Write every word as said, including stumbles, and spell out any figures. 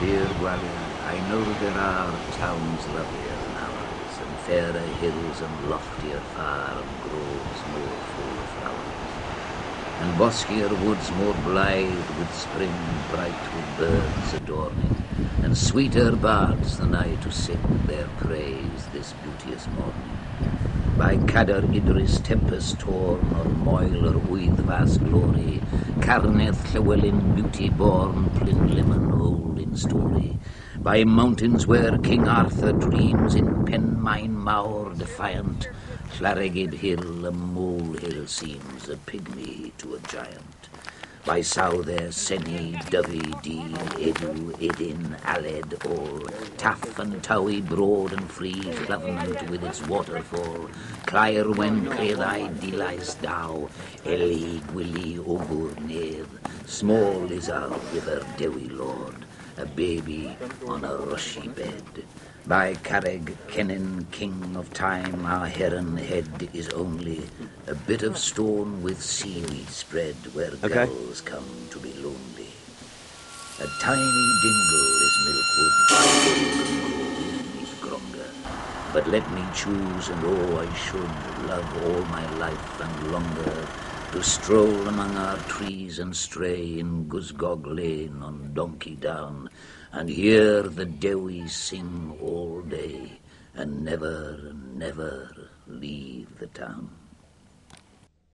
Dear Gwalia, I know there are towns lovelier than ours, and fairer hills and loftier far, and groves more full of flowers, and boskier woods more blithe with spring, bright with birds adorning, and sweeter bards than I to sing their praise this beauteous morning. By Cader Idris tempest torn, or moil or with vast glory, Carneth Llewellyn beauty born, Plinlimmon old in story. By mountains where King Arthur dreams in Penmine Maur defiant, Llargib hill a molehill seems, a pygmy to a giant. By South there Senny, Dovey, Dee, Edu, Edin, Aled, all, Taff and Towy broad and free, Clovenant with its waterfall, Clair when Cray delights thou, Eligwili ogur nedd, small is our river Dewey lord, a baby on a rushy bed. By Carreg Cennen, king of time, our heron head is only a bit of stone with seaweed spread where okay. Girls come to be lonely. A tiny dingle is milkwood, by is gronger. But let me choose, and oh, I should love all my life and longer, to stroll among our trees and stray in Goosegog Lane on Donkey Down, and hear the Dowey sing all day, and never, never leave the town.